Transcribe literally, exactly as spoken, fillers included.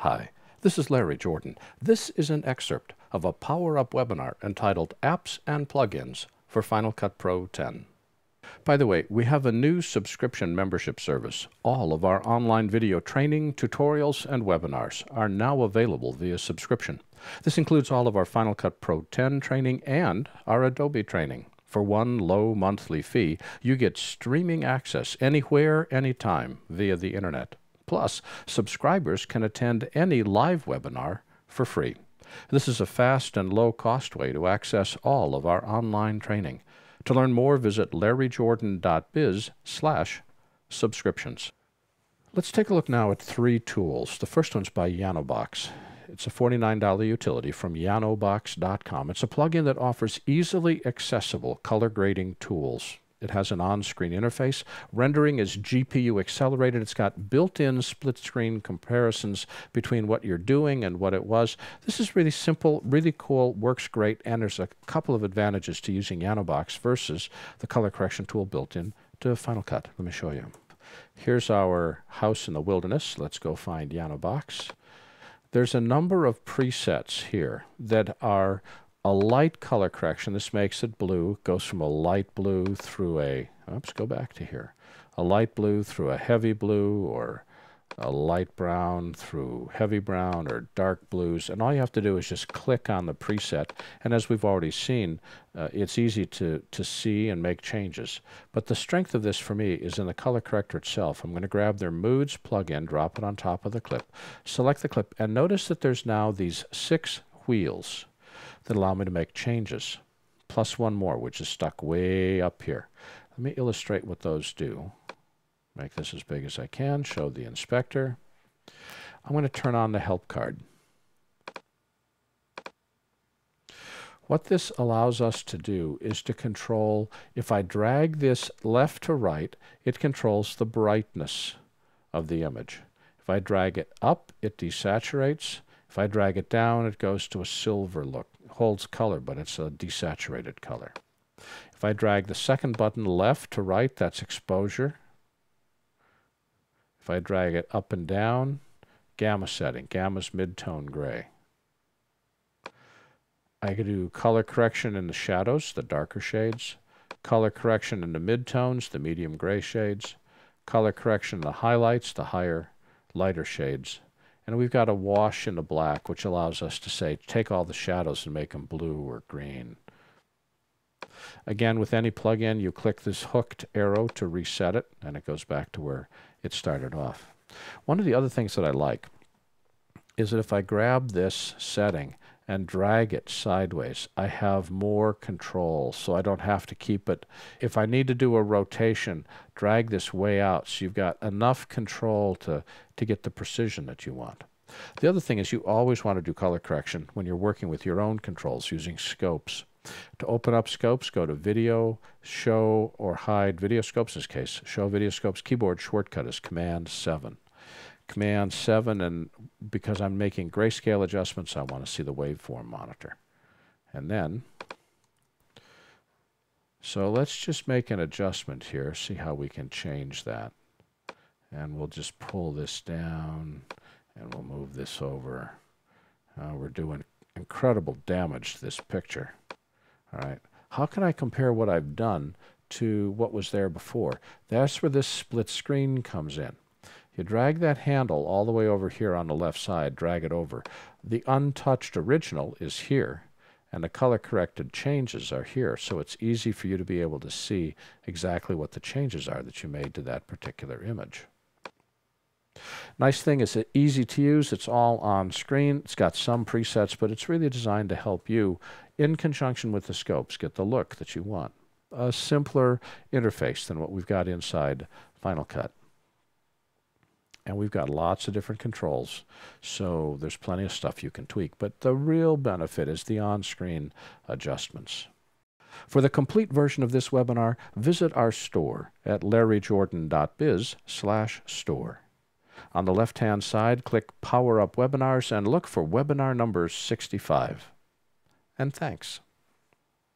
Hi, this is Larry Jordan. This is an excerpt of a power-up webinar entitled Apps and Plugins for Final Cut Pro ten. By the way, we have a new subscription membership service. All of our online video training, tutorials, and webinars are now available via subscription. This includes all of our Final Cut Pro ten training and our Adobe training. For one low monthly fee, you get streaming access anywhere, anytime via the internet. Plus, subscribers can attend any live webinar for free. This is a fast and low-cost way to access all of our online training. To learn more, visit larry jordan dot biz slash subscriptions. Let's take a look now at three tools. The first one's by Yanobox. It's a forty-nine dollar utility from yanobox dot com. It's a plugin that offers easily accessible color grading tools. It has an on-screen interface. Rendering is G P U accelerated. It's got built-in split-screen comparisons between what you're doing and what it was. This is really simple, really cool, works great, and there's a couple of advantages to using Yanobox versus the color correction tool built in to Final Cut. Let me show you. Here's our house in the wilderness. Let's go find Yanobox. There's a number of presets here that are a light color correction. This makes it blue, goes from a light blue through a, oops, go back to here, a light blue through a heavy blue, or a light brown through heavy brown, or dark blues, and all you have to do is just click on the preset, and as we've already seen, uh, it's easy to, to see and make changes. But the strength of this for me is in the color corrector itself. I'm going to grab their Moods plugin, drop it on top of the clip, select the clip, and notice that there's now these six wheels that allow me to make changes, plus one more, which is stuck way up here. Let me illustrate what those do. Make this as big as I can, show the inspector. I'm going to turn on the help card. What this allows us to do is to control, if I drag this left to right, it controls the brightness of the image. If I drag it up, it desaturates. If I drag it down, it goes to a silver look. It holds color, but it's a desaturated color. If I drag the second button left to right, that's exposure. If I drag it up and down, gamma setting. Gamma's mid-tone gray. I could do color correction in the shadows, the darker shades. Color correction in the mid-tones, the medium gray shades. Color correction in the highlights, the higher, lighter shades. And we've got a wash in the black, which allows us to say, take all the shadows and make them blue or green. Again, with any plugin, you click this hooked arrow to reset it, and it goes back to where it started off. One of the other things that I like is that if I grab this setting and drag it sideways, I have more control, so I don't have to keep it. If I need to do a rotation, drag this way out, so you've got enough control to, to get the precision that you want. The other thing is you always want to do color correction when you're working with your own controls using scopes. To open up scopes, go to Video, Show, or Hide Video Scopes in this case. Show Video Scopes. Keyboard shortcut is Command seven. Command seven, and because I'm making grayscale adjustments, I want to see the waveform monitor. And then, so let's just make an adjustment here, see how we can change that. And we'll just pull this down, and we'll move this over. Uh, we're doing incredible damage to this picture. All right, how can I compare what I've done to what was there before? That's where this split screen comes in. You drag that handle all the way over here on the left side, drag it over. The untouched original is here, and the color-corrected changes are here, so it's easy for you to be able to see exactly what the changes are that you made to that particular image. Nice thing is it's easy to use. It's all on screen. It's got some presets, but it's really designed to help you, in conjunction with the scopes, get the look that you want. A simpler interface than what we've got inside Final Cut. And we've got lots of different controls, so there's plenty of stuff you can tweak. But the real benefit is the on-screen adjustments. For the complete version of this webinar, visit our store at larry jordan dot biz slash store. On the left-hand side, click Power Up Webinars and look for webinar number sixty-five. And thanks.